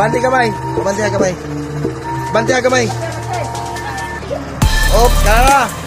Banting kamay. Banting kamay. Banting kamay. Op, tara.